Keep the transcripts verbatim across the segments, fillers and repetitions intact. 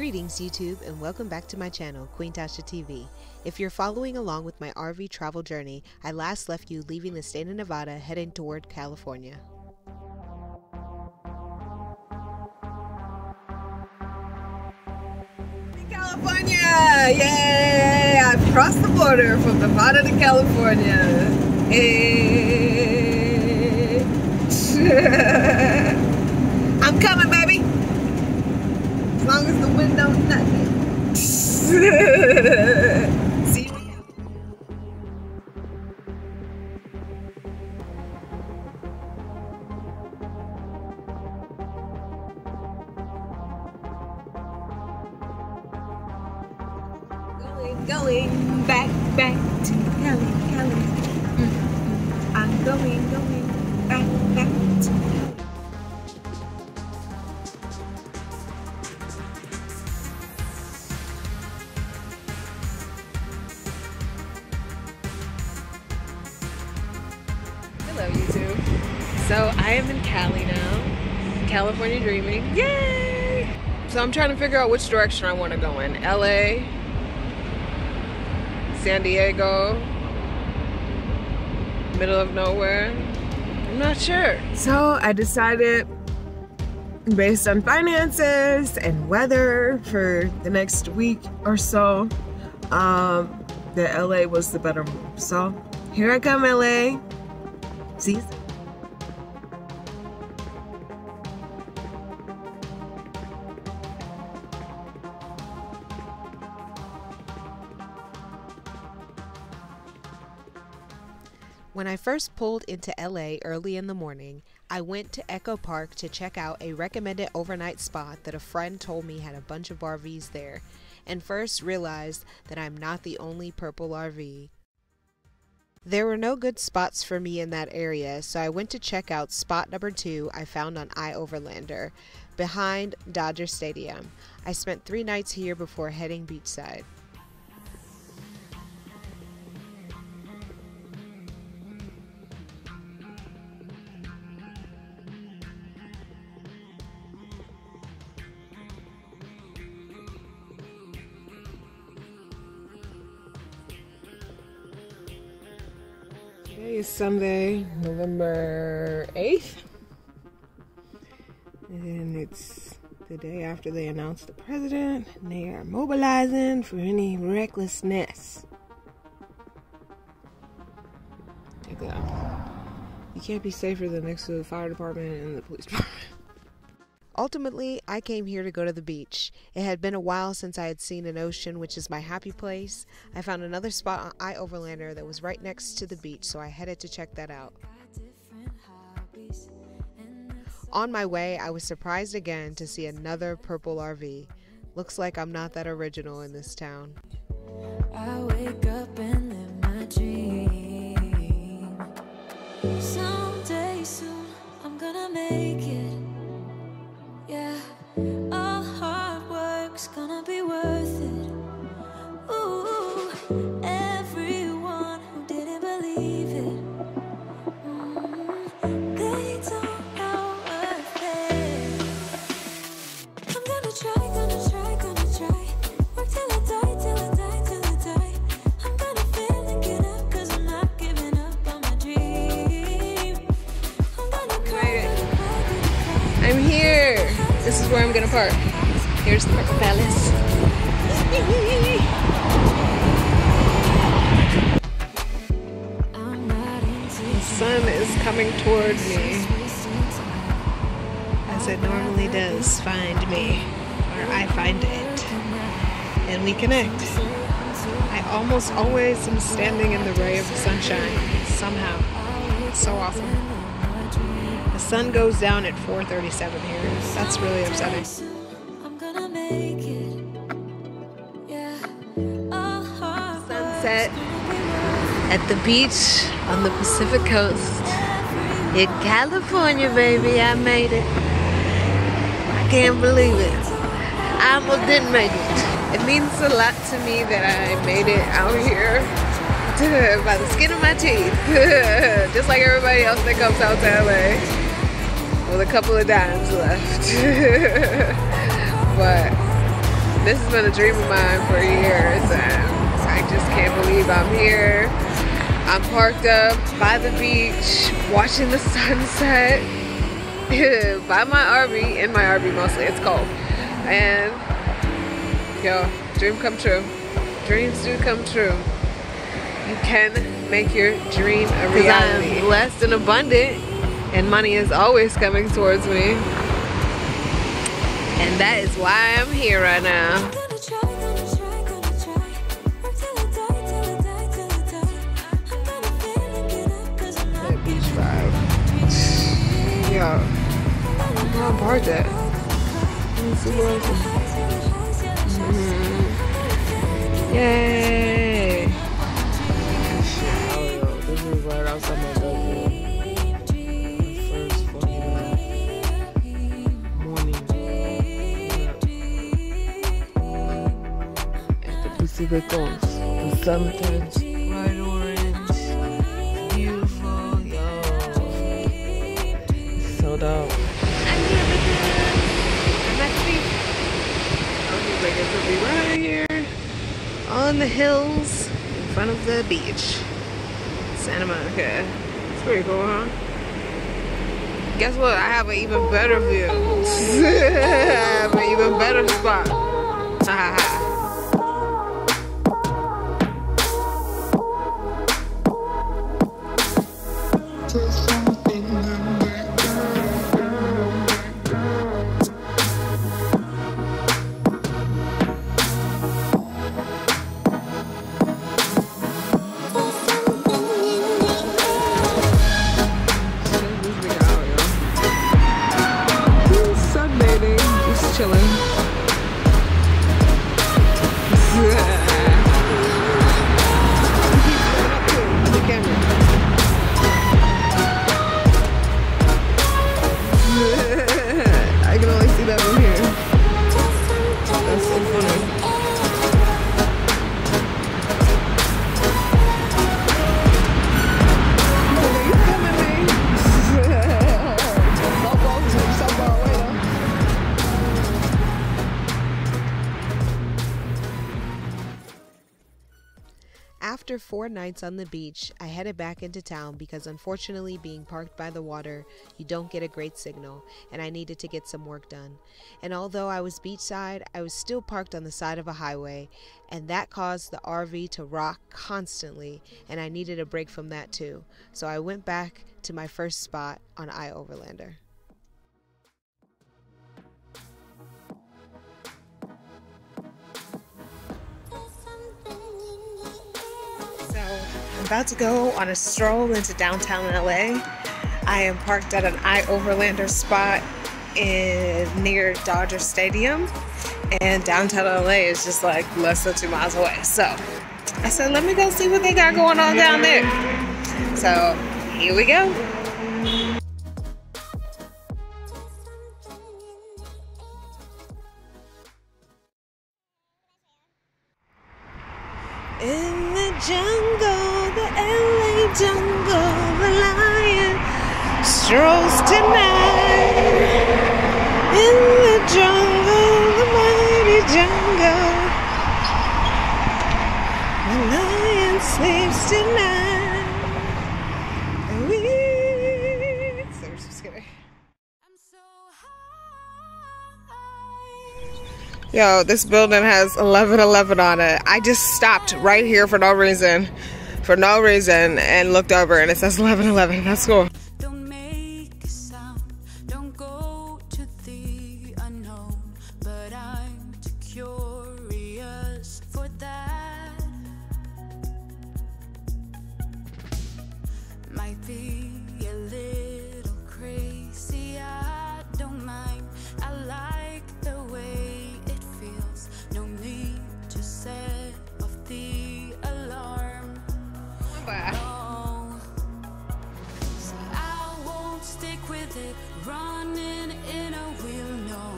Greetings YouTube and welcome back to my channel, Queen Tasha T V. If you're following along with my R V travel journey, I last left you leaving the state of Nevada heading toward California. California! Yay! I've crossed the border from Nevada to California. Hey. I'm coming, baby! As long as the wind don't nut me. See you. Going, going, back, back to Cali, Cali. Mm-hmm. I'm going, going, back, back to Cali. Hello YouTube. So I am in Cali now, California dreaming, yay! So I'm trying to figure out which direction I want to go in, L A, San Diego, middle of nowhere, I'm not sure. So I decided based on finances and weather for the next week or so, um, that L A was the better move. So here I come, L A. See you. When I first pulled into L A early in the morning, I went to Echo Park to check out a recommended overnight spot that a friend told me had a bunch of R Vs there, and first realized that I'm not the only Purple R V. There were no good spots for me in that area, so I went to check out spot number two I found on iOverlander, behind Dodger Stadium. I spent three nights here before heading beachside. Today is Sunday, November eighth, and it's the day after they announced the president, and they are mobilizing for any recklessness. There you go. You can't be safer than next to the fire department and the police department. Ultimately, I came here to go to the beach. It had been a while since I had seen an ocean, which is my happy place. I found another spot on iOverlander that was right next to the beach, so I headed to check that out. On my way, I was surprised again to see another purple R V. Looks like I'm not that original in this town. I wake up and live my dream. Someday soon, I'm gonna make it. Yeah, all hard work's gonna be worth it. Ooh, everyone who didn't believe it, mm, they don't know worth it. I'm gonna try, gonna try, gonna try. Work till I die, till I die, till I die. I'm gonna fail and get up, cause I'm not giving up on my dream. I'm gonna cry, gonna cry, gonna cry. I'm here. This is where I'm gonna park. Here's the Purple Palace. The sun is coming toward me, as it normally does find me, or I find it, and we connect. I almost always am standing in the ray of the sunshine, somehow. It's so awesome. The sun goes down at four thirty-seven here. That's really upsetting. Sunset at the beach on the Pacific Coast. In California, baby, I made it. I can't believe it. I almost didn't make it. It means a lot to me that I made it out here. By the skin of my teeth. Just like everybody else that comes out to L A. With a couple of dimes left. But this has been a dream of mine for years, and I just can't believe I'm here. I'm parked up by the beach, watching the sunset, by my R V, in my R V mostly, it's cold. And yo, dream come true. Dreams do come true. You can make your dream a reality. I am blessed and abundant, and money is always coming towards me. And that is why I'm here right now. Yeah, I'm not part of that. Mm-hmm. Yay! Oh, yo, this is right outside my bedroom. First fucking night. Morning. At the Pacific Coast. The sun turns right orange. It's beautiful. Dope. I'm here because I'm at the beach. I'm be right here on the hills in front of the beach. Santa Monica. It's pretty cool, huh? Guess what? I have an even better view. I have an even better spot. Ha ha ha. After four nights on the beach, I headed back into town because unfortunately being parked by the water, you don't get a great signal, and I needed to get some work done. And although I was beachside, I was still parked on the side of a highway, and that caused the R V to rock constantly, and I needed a break from that too. So I went back to my first spot on iOverlander. About to go on a stroll into downtown L A. I am parked at an iOverlander spot in near Dodger Stadium, and downtown L A is just like less than two miles away. So I said, let me go see what they got going on down there. So here we go. In the jungle, the L A jungle, the lion strolls tonight. In the jungle, the mighty jungle, the lion sleeps tonight. And we... Sorry, just kidding. Yo, this building has eleven eleven on it. I just stopped right here for no reason. For no reason, and looked over, and it says eleven eleven. That's cool. Don't make a sound, don't go to the unknown, but I'm too curious for that. Might be a little crazy, I don't mind. I like the way it feels, no need to set off the alarm. I won't stick with it, running in a wheel, no.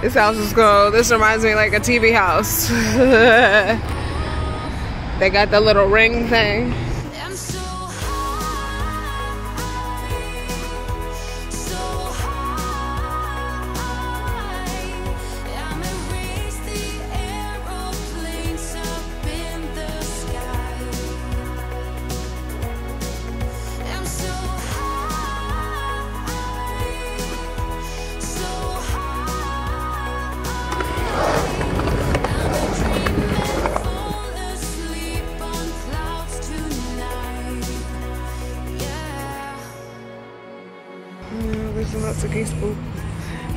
This house is cool. This reminds me like a T V house. They got the little ring thing.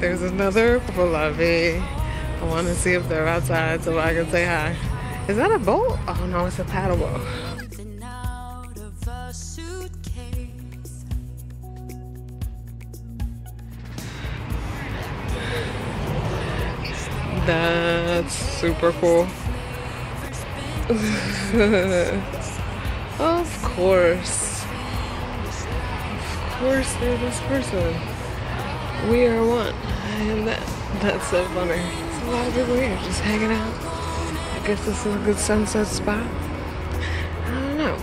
There's another Purple R V. I want to see if they're outside so I can say hi. Is that a boat? Oh no, it's a paddle boat. That's super cool. Of course. Of course they're this person. We are one. I am that. That's so funny. There's a lot of people here just hanging out. I guess this is a good sunset spot. I don't know.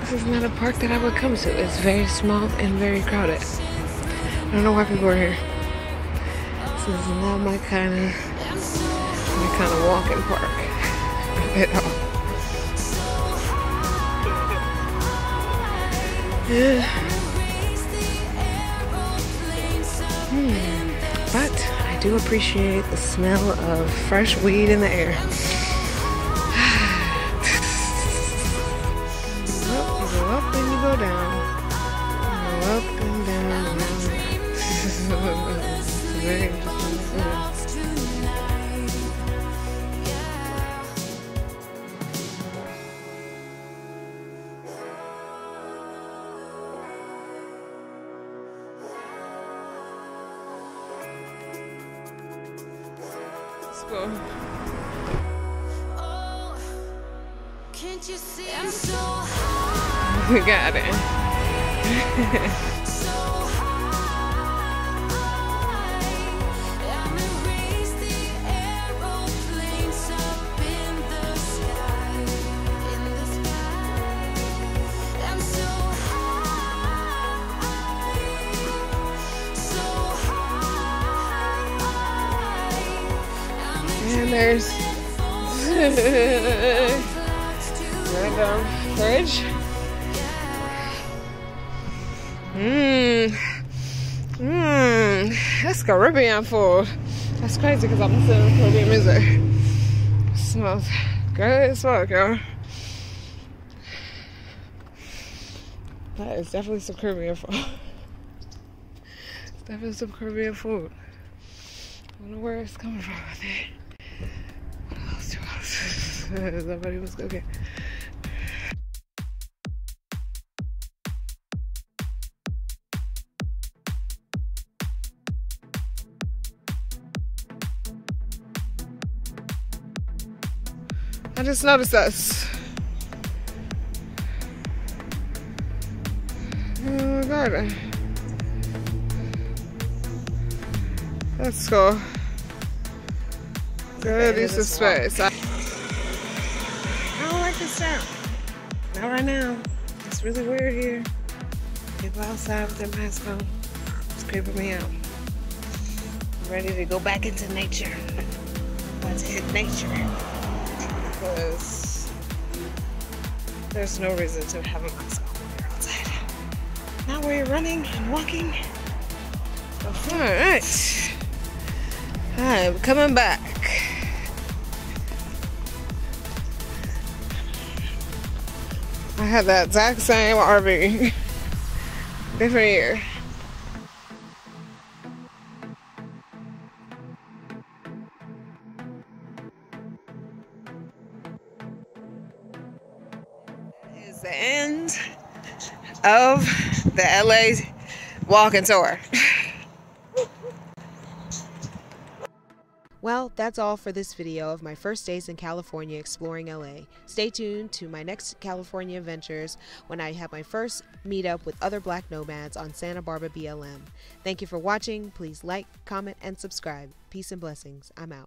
This is not a park that I would come to. It's very small and very crowded. I don't know why people are here. This is not my kind of my kind of walking park at all. Yeah. Hmm. But I do appreciate the smell of fresh weed in the air. Well, you go up and you go down. You go up and down and down. Very interesting. Oh, can't you see I'm so high? We got it. So high, I'm gonna raise the aeroplanes up in the sky, in the sky. I'm so high, so high. And there's right bridge. Mmm. Mmm. That's Caribbean food. That's crazy because I'm listening to Caribbean music. It smells good as fuck, y'all. That is definitely some Caribbean food. It's definitely some Caribbean food. I don't know where it's coming from, I think. Somebody was cooking. I just noticed us. Oh my God. Let's go. Good use of space. I this out. Not right now. It's really weird here. People outside with their masks on. It's creeping me out. I'm ready to go back into nature. I'm about to hit nature. Because there's no reason to have a mask on when you're outside. Not where you're running and walking. Alright. I'm coming back. I had that exact same R V, different year. That is the end of the L A walking tour. Well, that's all for this video of my first days in California exploring L A. Stay tuned to my next California adventures when I have my first meetup with other Black nomads on Santa Barbara B L M. Thank you for watching. Please like, comment, and subscribe. Peace and blessings. I'm out.